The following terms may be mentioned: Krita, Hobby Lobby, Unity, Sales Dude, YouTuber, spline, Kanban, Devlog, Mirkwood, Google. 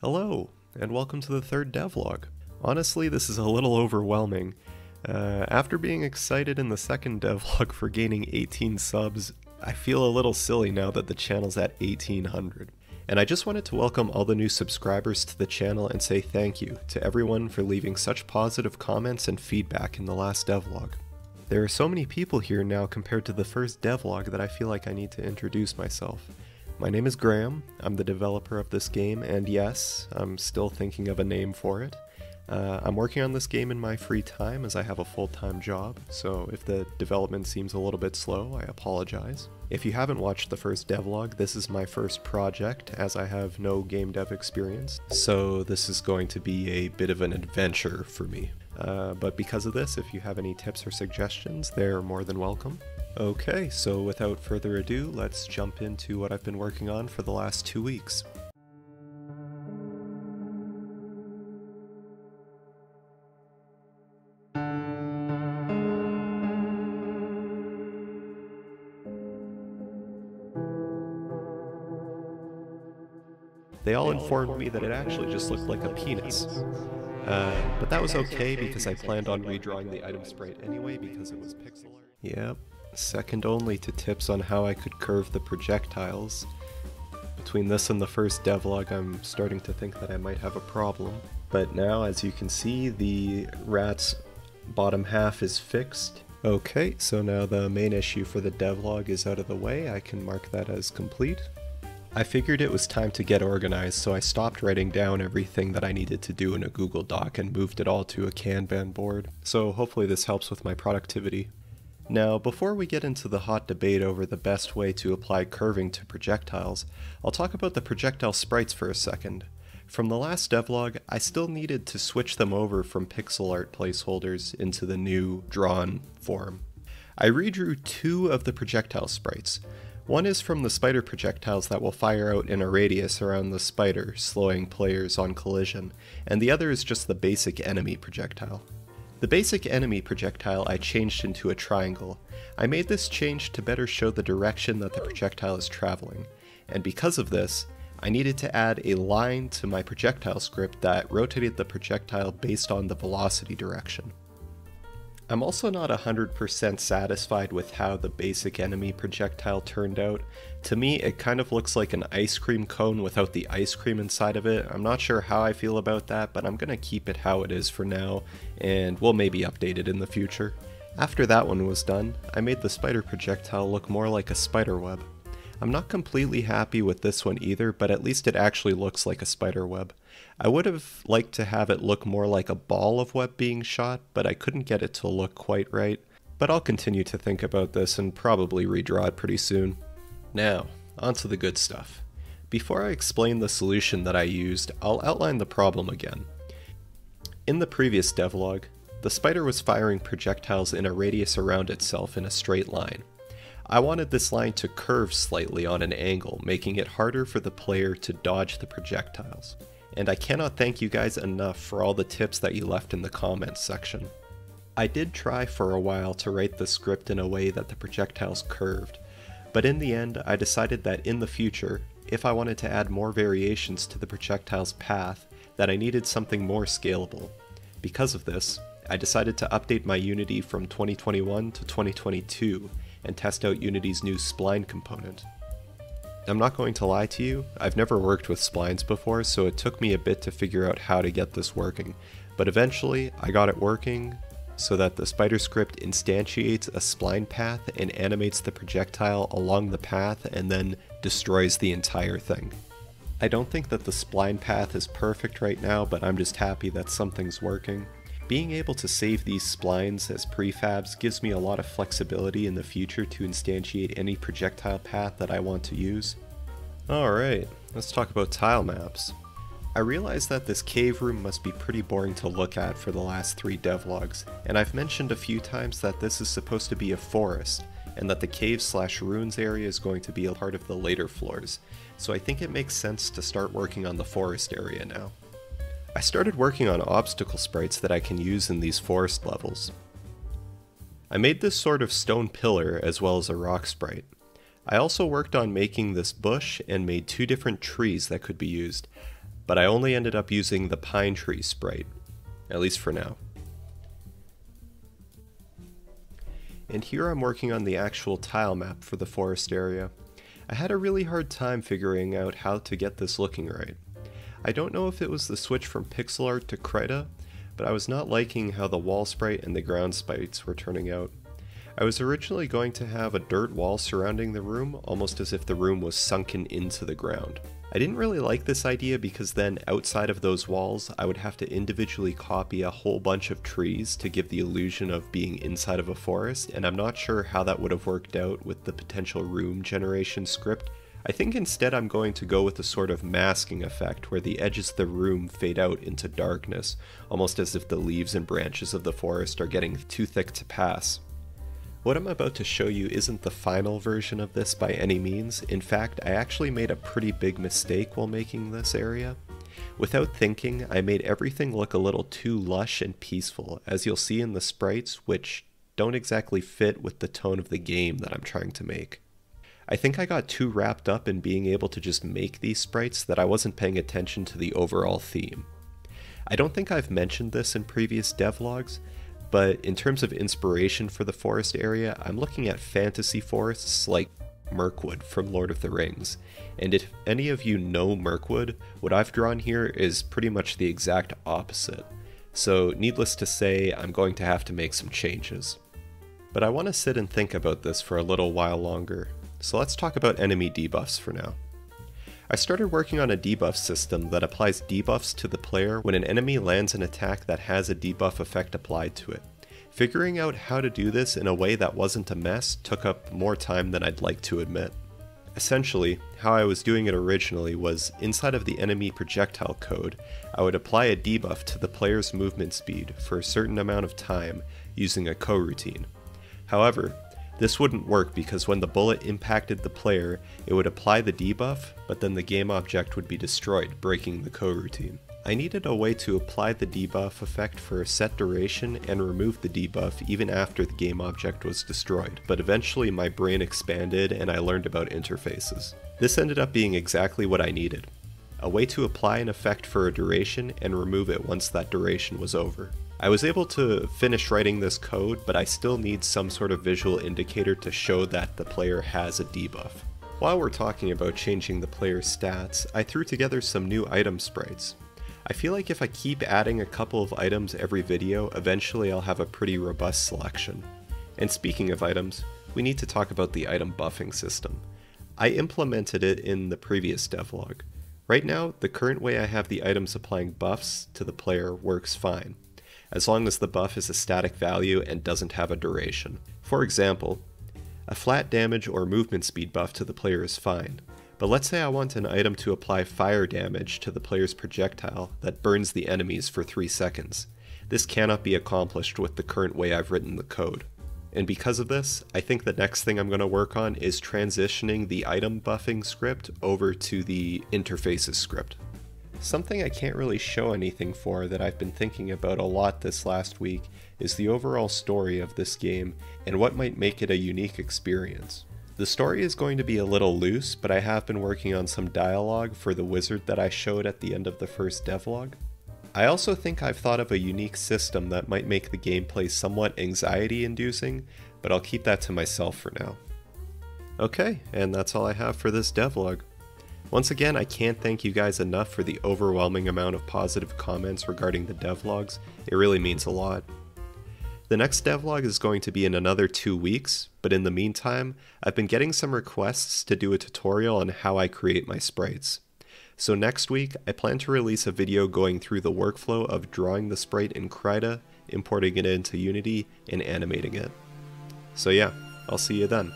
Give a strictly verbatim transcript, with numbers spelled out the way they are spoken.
Hello, and welcome to the third devlog. Honestly, this is a little overwhelming. Uh, after being excited in the second devlog for gaining eighteen subs, I feel a little silly now that the channel's at eighteen hundred. And I just wanted to welcome all the new subscribers to the channel and say thank you to everyone for leaving such positive comments and feedback in the last devlog. There are so many people here now compared to the first devlog that I feel like I need to introduce myself. My name is Graham, I'm the developer of this game, and yes, I'm still thinking of a name for it. Uh, I'm working on this game in my free time as I have a full-time job, so if the development seems a little bit slow, I apologize. If you haven't watched the first devlog, this is my first project as I have no game dev experience, so this is going to be a bit of an adventure for me. Uh, but because of this, if you have any tips or suggestions, they're more than welcome. Okay, so without further ado, let's jump into what I've been working on for the last two weeks. They all informed me that it actually just looked like a penis. Uh, but that was okay because I planned on redrawing the item sprite anyway because it was pixel art. Yep. Second only to tips on how I could curve the projectiles. Between this and the first devlog, I'm starting to think that I might have a problem. But now, as you can see, the rat's bottom half is fixed. Okay, so now the main issue for the devlog is out of the way. I can mark that as complete. I figured it was time to get organized, so I stopped writing down everything that I needed to do in a Google Doc and moved it all to a Kanban board. So hopefully this helps with my productivity. Now, before we get into the hot debate over the best way to apply curving to projectiles, I'll talk about the projectile sprites for a second. From the last devlog, I still needed to switch them over from pixel art placeholders into the new drawn form. I redrew two of the projectile sprites. One is from the spider projectiles that will fire out in a radius around the spider, slowing players on collision, and the other is just the basic enemy projectile. The basic enemy projectile I changed into a triangle. I made this change to better show the direction that the projectile is traveling, and because of this, I needed to add a line to my projectile script that rotated the projectile based on the velocity direction. I'm also not one hundred percent satisfied with how the basic enemy projectile turned out. To me, it kind of looks like an ice cream cone without the ice cream inside of it. I'm not sure how I feel about that, but I'm gonna keep it how it is for now, and we'll maybe update it in the future. After that one was done, I made the spider projectile look more like a spider web. I'm not completely happy with this one either, but at least it actually looks like a spider web. I would have liked to have it look more like a ball of web being shot, but I couldn't get it to look quite right. But I'll continue to think about this and probably redraw it pretty soon. Now, onto the good stuff. Before I explain the solution that I used, I'll outline the problem again. In the previous devlog, the spider was firing projectiles in a radius around itself in a straight line. I wanted this line to curve slightly on an angle, making it harder for the player to dodge the projectiles. And I cannot thank you guys enough for all the tips that you left in the comments section. I did try for a while to write the script in a way that the projectiles curved, but in the end I decided that in the future, if I wanted to add more variations to the projectile's path, that I needed something more scalable. Because of this, I decided to update my Unity from twenty twenty-one to twenty twenty-two, and test out Unity's new spline component. I'm not going to lie to you, I've never worked with splines before, so it took me a bit to figure out how to get this working, but eventually I got it working so that the spider script instantiates a spline path and animates the projectile along the path and then destroys the entire thing. I don't think that the spline path is perfect right now, but I'm just happy that something's working. Being able to save these splines as prefabs gives me a lot of flexibility in the future to instantiate any projectile path that I want to use. Alright, let's talk about tile maps. I realized that this cave room must be pretty boring to look at for the last three devlogs, and I've mentioned a few times that this is supposed to be a forest, and that the cave slash ruins area is going to be a part of the later floors, so I think it makes sense to start working on the forest area now. I started working on obstacle sprites that I can use in these forest levels. I made this sort of stone pillar as well as a rock sprite. I also worked on making this bush and made two different trees that could be used. but I only ended up using the pine tree sprite, at least for now. And here I'm working on the actual tile map for the forest area. I had a really hard time figuring out how to get this looking right. I don't know if it was the switch from pixel art to Krita, but I was not liking how the wall sprite and the ground sprites were turning out. I was originally going to have a dirt wall surrounding the room, almost as if the room was sunken into the ground. I didn't really like this idea because then, outside of those walls, I would have to individually copy a whole bunch of trees to give the illusion of being inside of a forest, and I'm not sure how that would have worked out with the potential room generation script. I think instead I'm going to go with a sort of masking effect where the edges of the room fade out into darkness, almost as if the leaves and branches of the forest are getting too thick to pass. What I'm about to show you isn't the final version of this by any means. In fact, I actually made a pretty big mistake while making this area. Without thinking, I made everything look a little too lush and peaceful, as you'll see in the sprites, which don't exactly fit with the tone of the game that I'm trying to make. I think I got too wrapped up in being able to just make these sprites that I wasn't paying attention to the overall theme. I don't think I've mentioned this in previous devlogs, but in terms of inspiration for the forest area, I'm looking at fantasy forests like Mirkwood from Lord of the Rings. And if any of you know Mirkwood, what I've drawn here is pretty much the exact opposite. So needless to say, I'm going to have to make some changes. But I want to sit and think about this for a little while longer. So let's talk about enemy debuffs for now. I started working on a debuff system that applies debuffs to the player when an enemy lands an attack that has a debuff effect applied to it. Figuring out how to do this in a way that wasn't a mess took up more time than I'd like to admit. Essentially, how I was doing it originally was, inside of the enemy projectile code, I would apply a debuff to the player's movement speed for a certain amount of time using a coroutine. However, this wouldn't work because when the bullet impacted the player, it would apply the debuff, but then the game object would be destroyed, breaking the coroutine. I needed a way to apply the debuff effect for a set duration and remove the debuff even after the game object was destroyed, but eventually my brain expanded and I learned about interfaces. This ended up being exactly what I needed, a way to apply an effect for a duration and remove it once that duration was over. I was able to finish writing this code, but I still need some sort of visual indicator to show that the player has a debuff. While we're talking about changing the player's stats, I threw together some new item sprites. I feel like if I keep adding a couple of items every video, eventually I'll have a pretty robust selection. And speaking of items, we need to talk about the item buffing system. I implemented it in the previous devlog. Right now, the current way I have the items applying buffs to the player works fine, as long as the buff is a static value and doesn't have a duration. For example, a flat damage or movement speed buff to the player is fine, but let's say I want an item to apply fire damage to the player's projectile that burns the enemies for three seconds. This cannot be accomplished with the current way I've written the code. And because of this, I think the next thing I'm going to work on is transitioning the item buffing script over to the interfaces script. Something I can't really show anything for that I've been thinking about a lot this last week is the overall story of this game and what might make it a unique experience. The story is going to be a little loose, but I have been working on some dialogue for the wizard that I showed at the end of the first devlog. I also think I've thought of a unique system that might make the gameplay somewhat anxiety-inducing, but I'll keep that to myself for now. Okay, and that's all I have for this devlog. Once again, I can't thank you guys enough for the overwhelming amount of positive comments regarding the devlogs. It really means a lot. The next devlog is going to be in another two weeks, but in the meantime, I've been getting some requests to do a tutorial on how I create my sprites. So next week, I plan to release a video going through the workflow of drawing the sprite in Krita, importing it into Unity, and animating it. So yeah, I'll see you then.